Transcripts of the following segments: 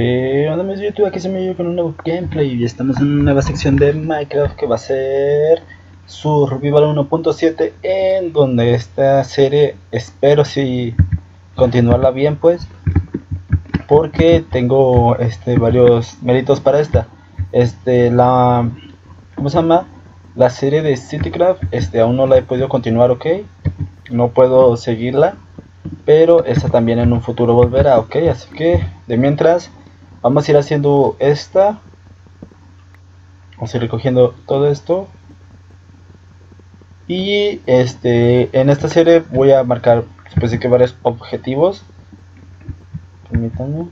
Hola amigos de YouTube, aquí se me dio con un nuevo gameplay y estamos en una nueva sección de Minecraft que va a ser Survival 1.7, en donde esta serie espero si continuarla bien, pues porque tengo varios méritos para esta la serie de Citycraft. Aún no la he podido continuar, ok, no puedo seguirla, pero esta también en un futuro volverá, ok. Así que de mientras vamos a ir haciendo esta, vamos a ir recogiendo todo esto, y en esta serie voy a marcar pensé que varios objetivos. Permítanme.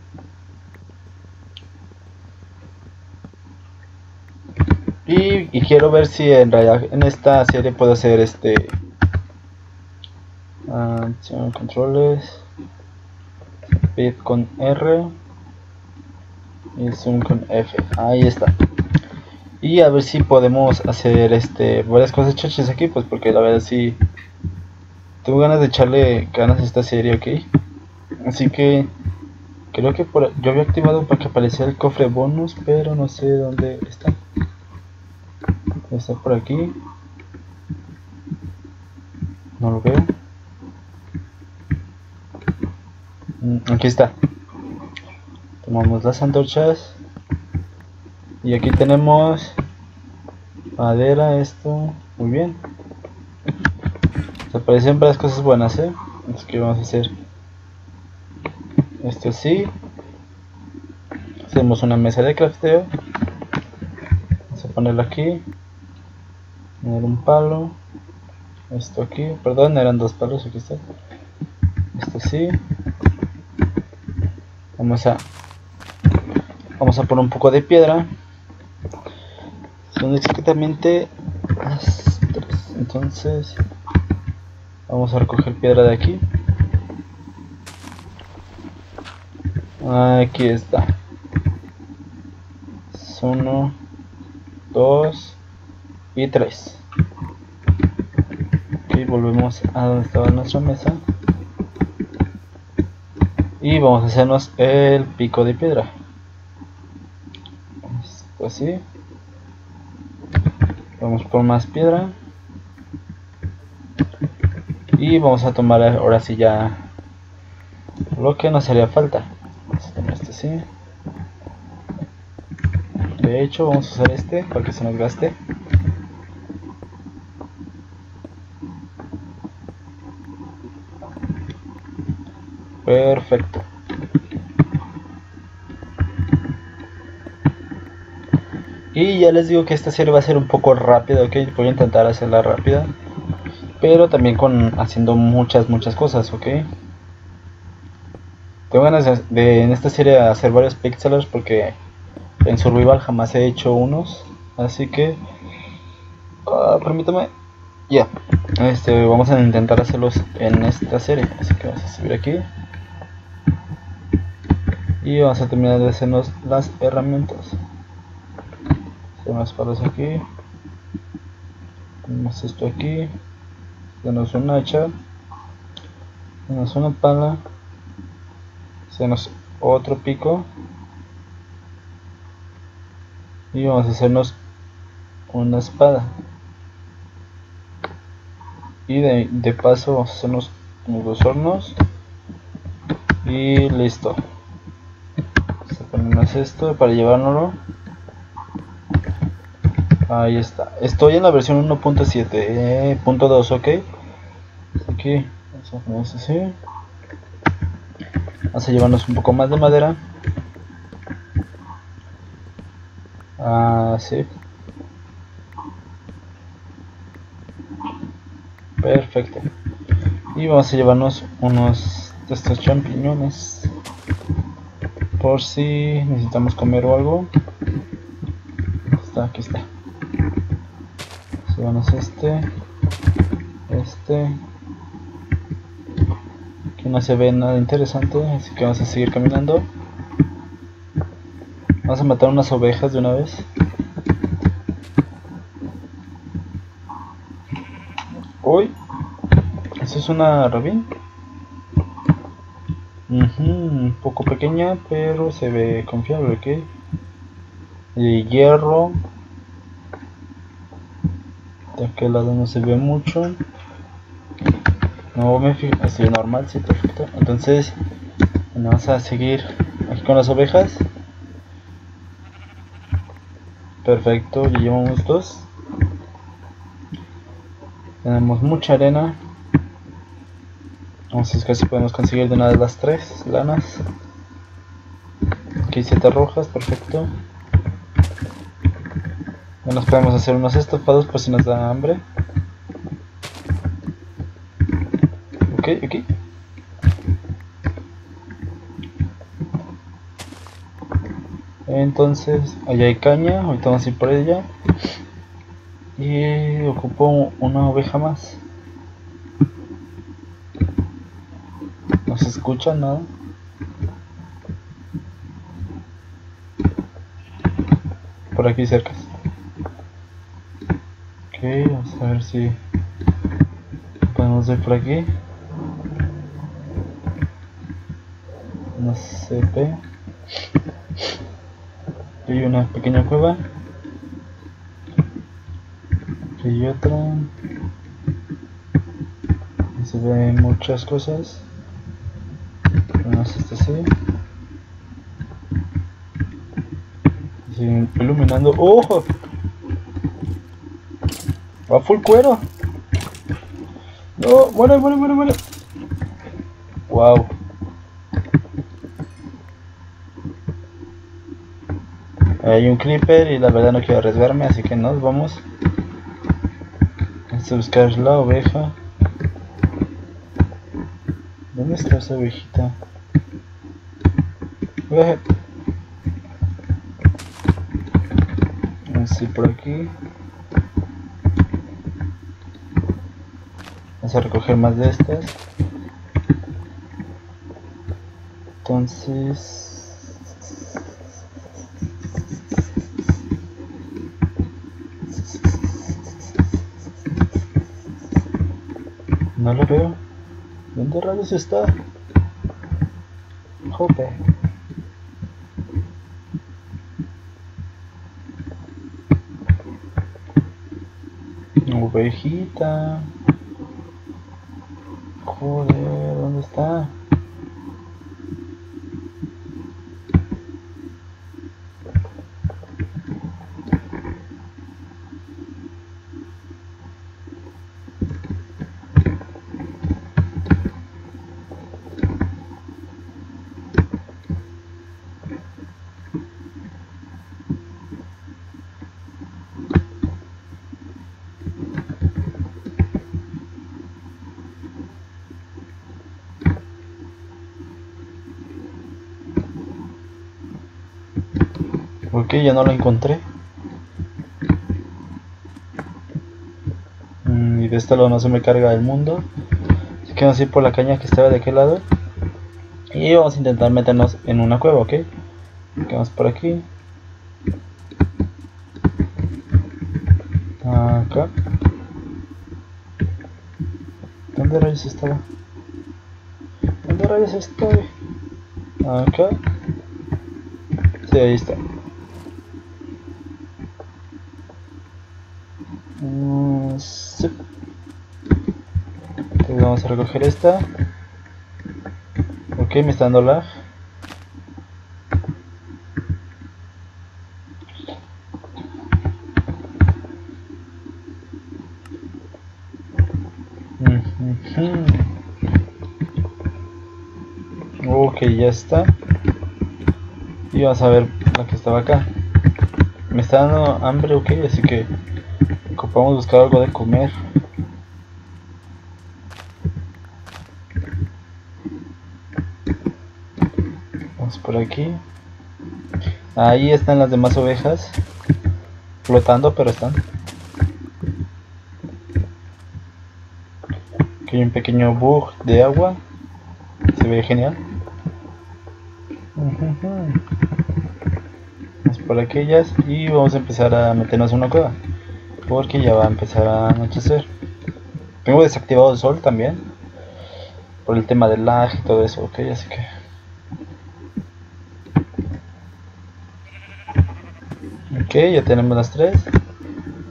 Y quiero ver si en realidad en esta serie puedo hacer controles, speed con R y zoom con F. Ahí está. Y a ver si podemos hacer varias cosas chachas aquí, pues porque la verdad sí tengo ganas de echarle ganas a esta serie, ok. Así que creo que yo había activado para que apareciera el cofre bonus, pero no sé dónde está. Está por aquí, no lo veo. Aquí está. Tomamos las antorchas y aquí tenemos madera, esto, muy bien. Se aparecen varias cosas buenas, así que vamos a hacer esto así. Hacemos una mesa de crafteo, vamos a ponerla aquí, poner un palo, esto aquí, perdón, eran dos palos, aquí está, esto así. Vamos a poner un poco de piedra. Son exactamente las 3. Entonces vamos a recoger piedra de aquí. Aquí está. 1, 2 y 3. Ok, volvemos a donde estaba nuestra mesa. Y vamos a hacernos el pico de piedra. Esto así. Vamos por más piedra. Y vamos a tomar ahora sí ya lo que nos haría falta. Vamos a tomar este así. De hecho vamos a usar este para que se nos gaste. Perfecto. Y ya les digo que esta serie va a ser un poco rápida, ok. Voy a intentar hacerla rápida, pero también con haciendo muchas cosas, ok. Tengo ganas de en esta serie hacer varios pixelers, porque en Survival jamás he hecho unos. Así que permítame. Ya, vamos a intentar hacerlos en esta serie. Así que vamos a subir aquí y vamos a terminar de hacernos las herramientas. Hacemos palos aquí, tenemos esto aquí, tenemos un hacha, tenemos una pala, hacemos otro pico y vamos a hacernos una espada, y de paso vamos a hacernos unos 2 hornos y listo. Ponemos esto para llevárnoslo. Ahí está. Estoy en la versión 1.7.2, ok. Aquí vamos a poner esto así. Vamos a llevarnos un poco más de madera. Así. Perfecto. Y vamos a llevarnos unos de estos champiñones, por si necesitamos comer o algo. Aquí está. Subamos Aquí no se ve nada interesante, así que vamos a seguir caminando. Vamos a matar unas ovejas de una vez. Uy, ¿eso es una rabín? Un poco pequeña, pero se ve confiable, ¿ok? Y hierro. De aquel lado no se ve mucho. No me fijo, así normal, sí, perfecto. Entonces, vamos a seguir aquí con las ovejas. Perfecto, ya llevamos 2. Tenemos mucha arena. Entonces casi podemos conseguir de una de las 3 lanas. Aquí 7 rojas, perfecto. Ya nos podemos hacer unos estofados por si nos da hambre. Ok, ok. Entonces, allá hay caña, ahorita vamos a ir por ella. Y ocupo una oveja más. No se escucha nada. Por aquí cerca. Ok, vamos a ver si podemos ir por aquí. No se ve. Hay una pequeña cueva y otra, se ven muchas cosas, esta sí, y iluminando. ¡Oh! Va full cuero. No, muere. Wow. Hay un creeper y la verdad no quiero arriesgarme, así que nos vamos. Vamos a buscar la oveja. ¿Dónde está esa ovejita? Así por aquí. Vamos a recoger más de estas. Entonces... no lo veo. ¿Dónde rayos está? Jope. Ovejita. Joder, ¿dónde está? Ok, ya no la encontré. Y de este lado no se me carga el mundo. Así que vamos a ir por la caña que estaba de aquel lado. Y vamos a intentar meternos en una cueva, ok. Vamos por aquí. Acá. ¿Dónde rayos estaba? ¿Dónde rayos estoy? Acá. Sí, ahí está. Sí. Entonces vamos a recoger esta. Ok, me está dando lag. Ok, ya está. Y vamos a ver la que estaba acá. Me está dando hambre, ok, así que ocupamos buscar algo de comer. Vamos por aquí. Ahí están las demás ovejas. Flotando, pero están. Aquí hay un pequeño bug de agua. Se ve genial. Vamos por aquellas y vamos a empezar a meternos en una cueva. Porque ya va a empezar a anochecer. Tengo desactivado el sol también por el tema del lag y todo eso, ok, así que Ok, ya tenemos las tres.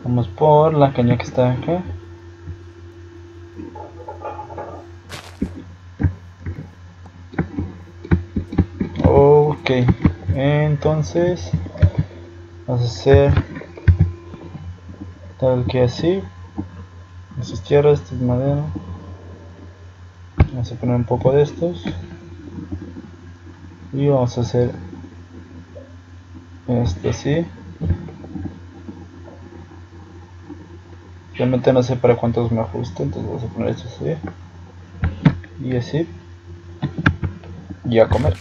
Vamos por la caña que está acá. Ok, entonces vamos a hacer tal que así. Esto es tierra, esto es madera. Vamos a poner un poco de estos. Y vamos a hacer esto así. Realmente no sé para cuántos me ajusta, entonces vamos a poner esto así. Y así. Y a comer.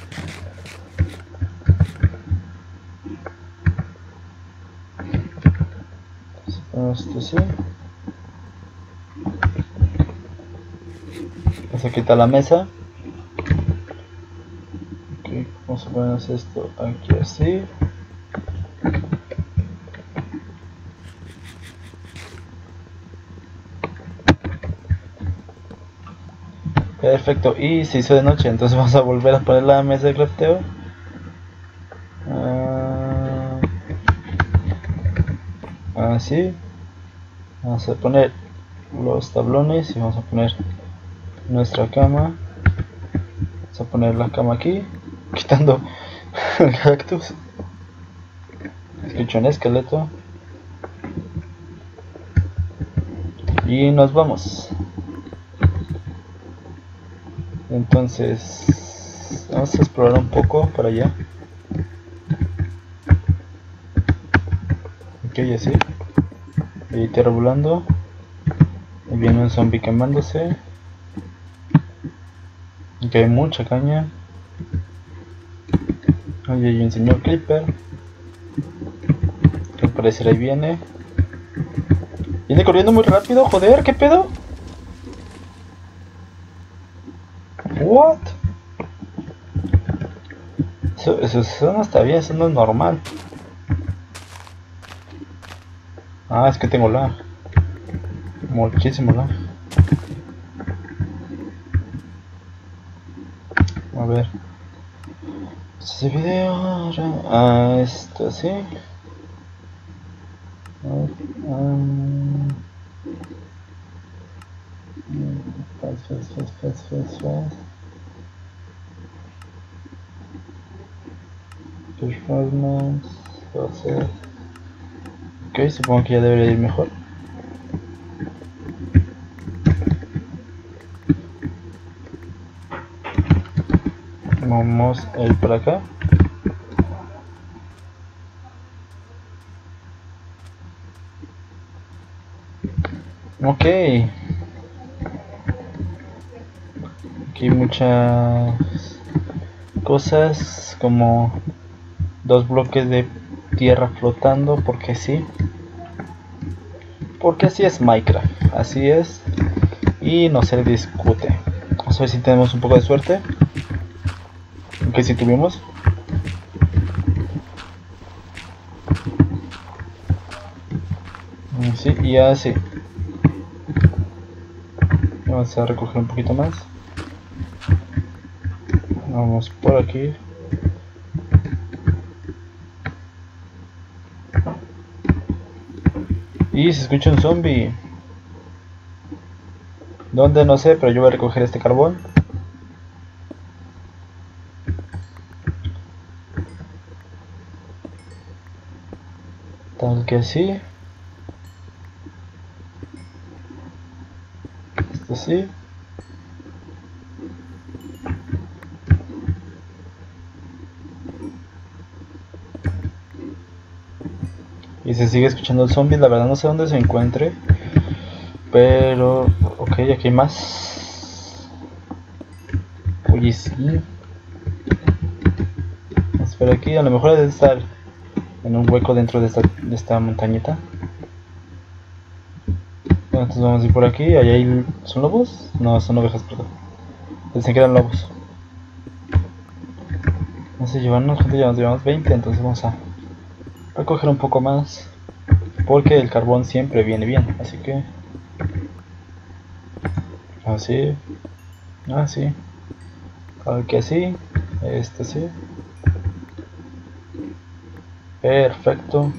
Entonces ponemos esto así. Vamos a quitar la mesa. Okay, vamos a poner esto aquí así. Perfecto, y se hizo de noche, entonces vamos a volver a poner la mesa de crafteo. Así. Vamos a poner los tablones y vamos a poner nuestra cama. Vamos a poner la cama aquí, quitando el cactus. Escucho un esqueleto. Y nos vamos. Entonces vamos a explorar un poco para allá. Ok, así. Ahí tierra volando. Ahí viene un zombie quemándose. Ok, hay mucha caña. Ahí hay un señor creeper. Que al parecer ahí viene. Viene corriendo muy rápido, joder, ¿qué pedo? What? Eso no está bien, eso no es normal. Ah, es que tengo lag. Muchísimo lag. A ver. Este video. Ah, esto sí. Fast. Performance, ok, supongo que ya debería ir mejor. Vamos a ir para acá. Ok, aquí muchas cosas como dos bloques de tierra flotando, porque sí, porque así es Minecraft, así es y no se discute. Vamos a ver si tenemos un poco de suerte, aunque si tuvimos. Así y así. Vamos a recoger un poquito más. Vamos por aquí. Y se escucha un zombie. ¿Dónde? No sé, pero yo voy a recoger este carbón. Tal que así. Esto así. Y se sigue escuchando el zombie, la verdad no sé dónde se encuentre. Pero, ok, aquí hay más. Oye, sí. Espera aquí, a lo mejor debe estar en un hueco dentro de esta montañita. Bueno, entonces vamos a ir por aquí, ahí hay... ¿Son lobos? No, son ovejas, perdón. Pensé que eran lobos. Vamos a llevarnos, gente, ya nos llevamos 20, entonces vamos a... voy a coger un poco más porque el carbón siempre viene bien, así que así, así, tal que así, esto sí, perfecto.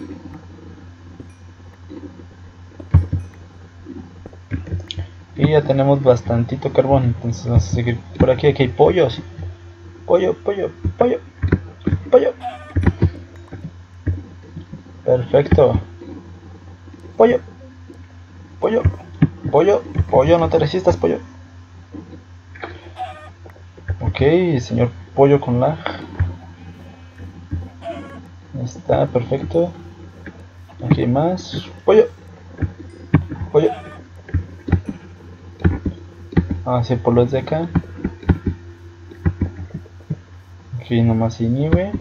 Aquí ya tenemos bastantito carbón, entonces vamos a seguir por aquí. Aquí hay pollos. Pollo. Perfecto. Pollo, no te resistas, pollo. Ok, señor pollo con lag. Está perfecto. Aquí hay más. Pollo. Hacia por los de acá. Aquí nomás inhibe.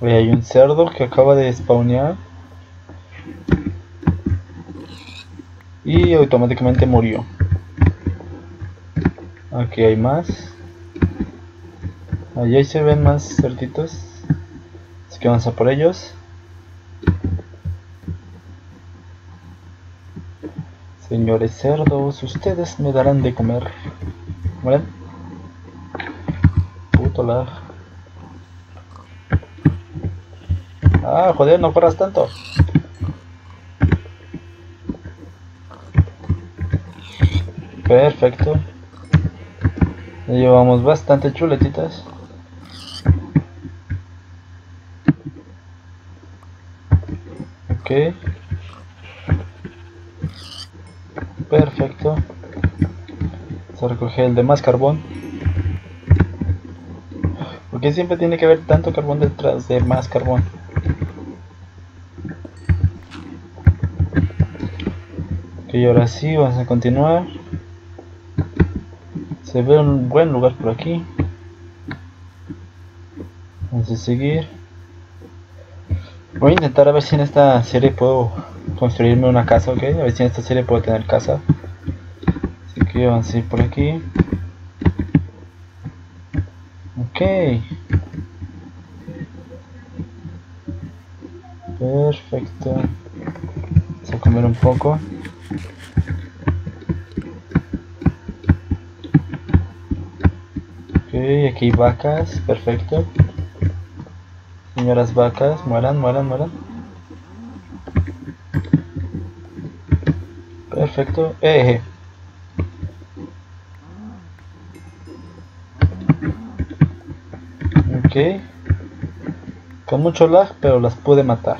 Ahí hay un cerdo que acaba de spawnear. Y automáticamente murió. Aquí hay más. Allí se ven más cerditos. Así que vamos a por ellos. Señores cerdos, ustedes me darán de comer. ¿Vale? Puto lag. Ah, joder, no corras tanto. Perfecto. Ya llevamos bastante chuletitas. Ok. Perfecto. Se recoge el demás carbón. Porque siempre tiene que haber tanto carbón detrás de más carbón. Ok, ahora sí, vamos a continuar. Se ve un buen lugar por aquí. Vamos a seguir. Voy a intentar a ver si en esta serie puedo construirme una casa, ok. A ver si en esta serie puedo tener casa. Así que vamos a ir por aquí. Ok. Perfecto. Vamos a comer un poco. Aquí hay vacas, perfecto. Señoras vacas, mueran. Perfecto. Ok. Con mucho lag, pero las pude matar.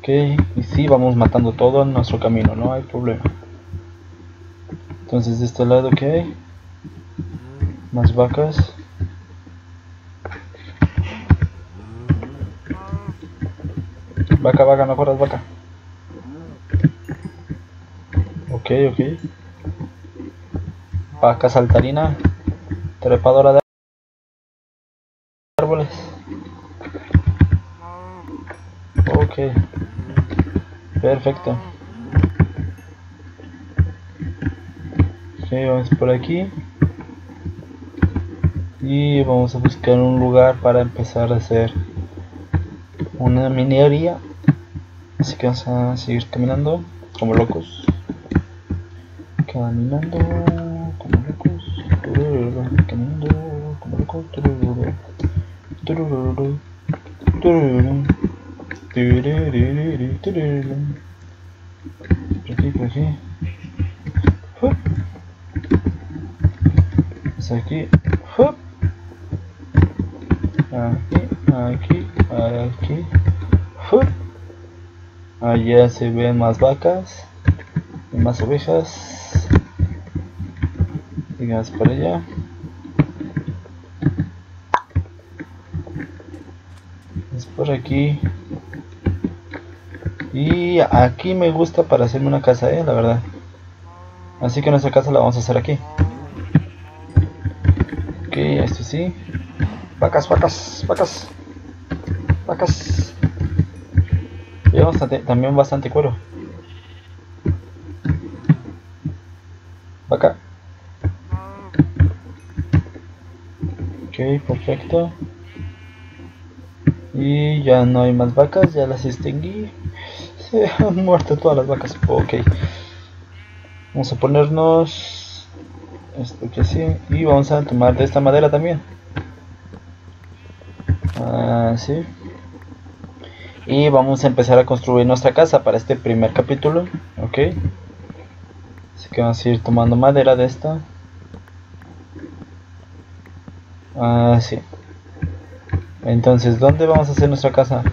Ok, y sí, vamos matando todo en nuestro camino, no hay problema. Entonces de este lado, ¿qué hay? Más vacas. Vaca, no corras, vaca. Ok. Vaca saltarina. Trepadora de árboles. Ok. Perfecto. Ok, vamos por aquí. Y vamos a buscar un lugar para empezar a hacer una minería. Así que vamos a seguir caminando como locos. Por aquí. Es aquí. Aquí. Allá se ven más vacas y más ovejas. Sigamos para allá. Es por aquí. Y aquí me gusta para hacerme una casa, la verdad. Así que nuestra casa la vamos a hacer aquí. Ok, esto sí. Vacas. Llevamos también bastante cuero. Vaca. Ok, perfecto. Y ya no hay más vacas, ya las extinguí. Se han muerto todas las vacas. Ok. Vamos a ponernos esto que sí. Y vamos a tomar de esta madera también. Así. Y vamos a empezar a construir nuestra casa para este primer capítulo, ok. Así que vamos a ir tomando madera de esta. Así. Entonces, ¿dónde vamos a hacer nuestra casa?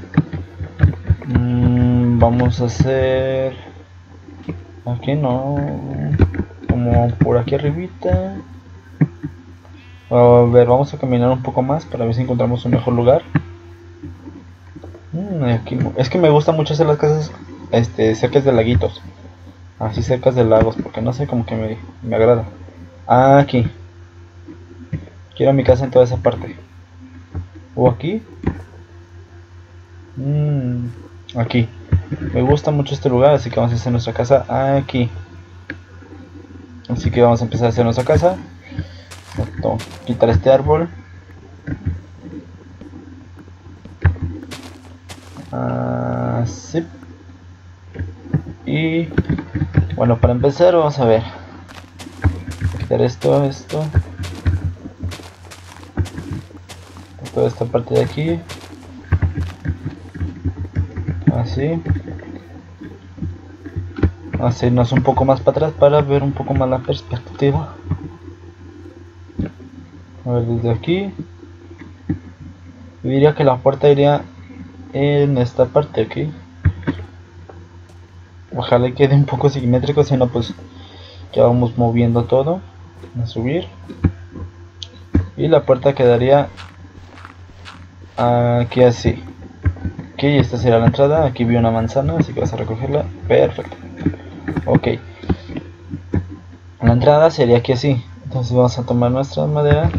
Vamos a hacer... Aquí no... Como por aquí arribita. A ver, vamos a caminar un poco más para ver si encontramos un mejor lugar. Aquí, es que me gusta mucho hacer las casas cerca de laguitos. Así cerca de lagos, porque no sé, como que me agrada. Ah, aquí. Quiero mi casa en toda esa parte. ¿O aquí? Aquí. Me gusta mucho este lugar, así que vamos a hacer nuestra casa aquí. Así que vamos a empezar a hacer nuestra casa. Quitar este árbol. Así. Y bueno, para empezar vamos a ver. Quitar esto. Toda esta parte de aquí. Así. Vamos a irnos un poco más para atrás para ver un poco más la perspectiva. A ver, desde aquí yo diría que la puerta iría en esta parte aquí. Ojalá quede un poco simétrico, si no pues ya vamos moviendo todo. A subir. Y la puerta quedaría aquí así. Ok, esta será la entrada. Aquí vi una manzana, así que vas a recogerla. Perfecto. Ok. La entrada sería aquí así. Entonces vamos a tomar nuestra madera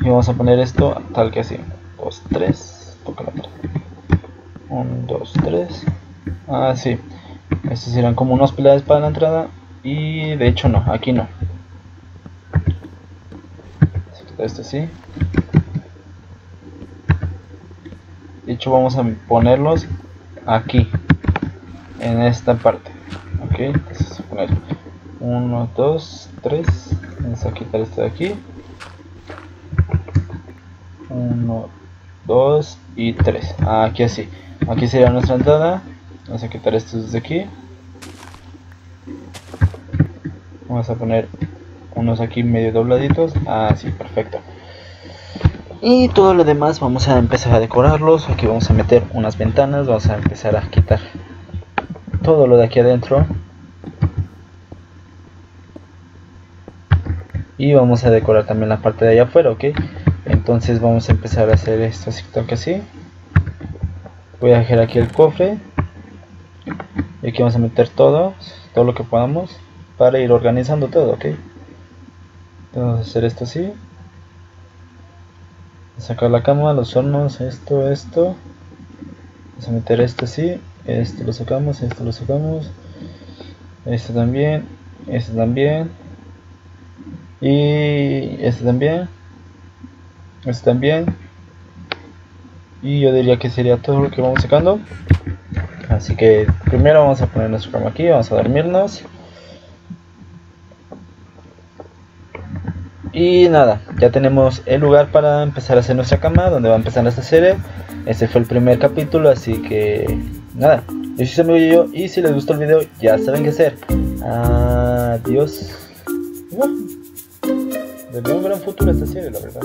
y vamos a poner esto tal que así. 2, 3. Toca la pared. 1, 2, 3. Así. Estos serán como unos pilares para la entrada. Y de hecho no, aquí no. Esto así. De hecho vamos a ponerlos aquí, en esta parte. Ok, entonces poner 1, 2, 3. Vamos a quitar este de aquí. 1, 2 y 3. Aquí así. Aquí sería nuestra entrada. Vamos a quitar estos de aquí. Vamos a poner unos aquí medio dobladitos. Así, perfecto. Y todo lo demás vamos a empezar a decorarlos. Aquí vamos a meter unas ventanas. Vamos a empezar a quitar todo lo de aquí adentro. Y vamos a decorar también la parte de allá afuera, ¿ok? Entonces vamos a empezar a hacer esto así, toque así. Voy a dejar aquí el cofre. Y aquí vamos a meter todo lo que podamos para ir organizando todo, ¿ok? Vamos a hacer esto así. Sacar la cama, los hornos, esto. Vamos a meter esto así. Esto lo sacamos, esto lo sacamos. Este también, este también. Y este también. Este también. Y yo diría que sería todo lo que vamos sacando. Así que primero vamos a poner nuestra cama aquí, vamos a dormirnos. Y nada, ya tenemos el lugar para empezar a hacer nuestra cama, donde va a empezar esta serie. Este fue el primer capítulo, así que nada, yo soy su amigo Yello, y si les gustó el video ya saben qué hacer. Adiós. Bueno, de un gran futuro esta serie, la verdad.